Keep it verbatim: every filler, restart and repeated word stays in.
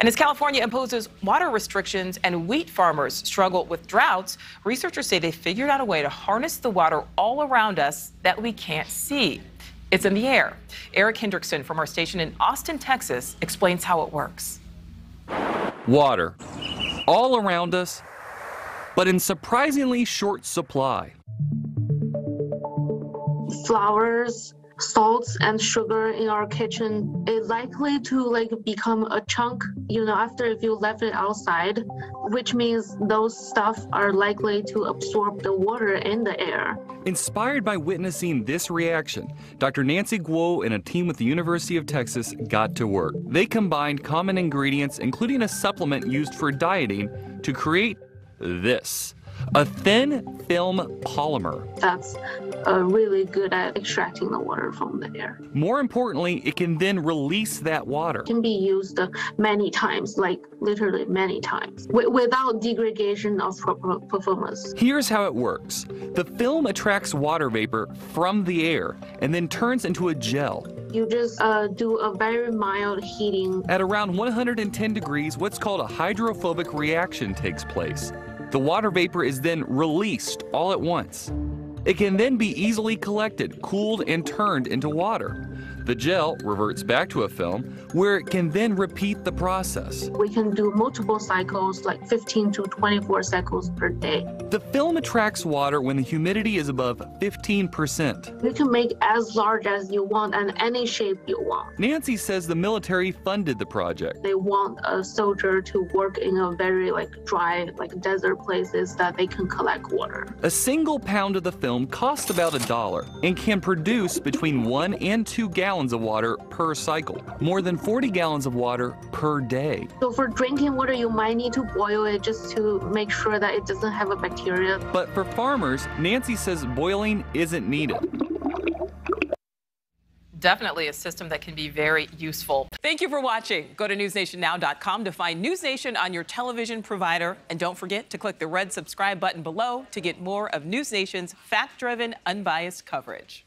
And as California imposes water restrictions and wheat farmers struggle with droughts, researchers say they figured out a way to harness the water all around us that we can't see. It's in the air. Eric Hendrickson from our station in Austin, Texas, explains how it works. Water, all around us, but in surprisingly short supply. Flowers, salt and sugar in our kitchen, it likely to like become a chunk, you know, after if you left it outside, which means those stuff are likely to absorb the water in the air. Inspired by witnessing this reaction, Doctor Nancy Guo and a team with the University of Texas got to work. They combined common ingredients, including a supplement used for dieting, to create this. A thin film polymer. That's uh, really good at extracting the water from the air. More importantly, it can then release that water. It can be used many times, like literally many times, without degradation of performance. Here's how it works. The film attracts water vapor from the air and then turns into a gel. You just uh, do a very mild heating. At around one hundred ten degrees, what's called a hydrophobic reaction takes place. The water vapor is then released all at once. It can then be easily collected, cooled, and turned into water. The gel reverts back to a film where it can then repeat the process. We can do multiple cycles, like fifteen to twenty-four cycles per day. The film attracts water when the humidity is above fifteen percent. You can make as large as you want and any shape you want. Nancy says the military funded the project. They want a soldier to work in a very like dry, like desert places that they can collect water. A single pound of the film costs about a dollar and can produce between one and two gallons gallons of water per cycle, more than forty gallons of water per day. So for drinking water, you might need to boil it just to make sure that it doesn't have a bacteria. But for farmers, Nancy says boiling isn't needed. Definitely a system that can be very useful. Thank you for watching. Go to news nation now dot com to find News Nation on your television provider. And don't forget to click the red subscribe button below to get more of News Nation's fact-driven, unbiased coverage.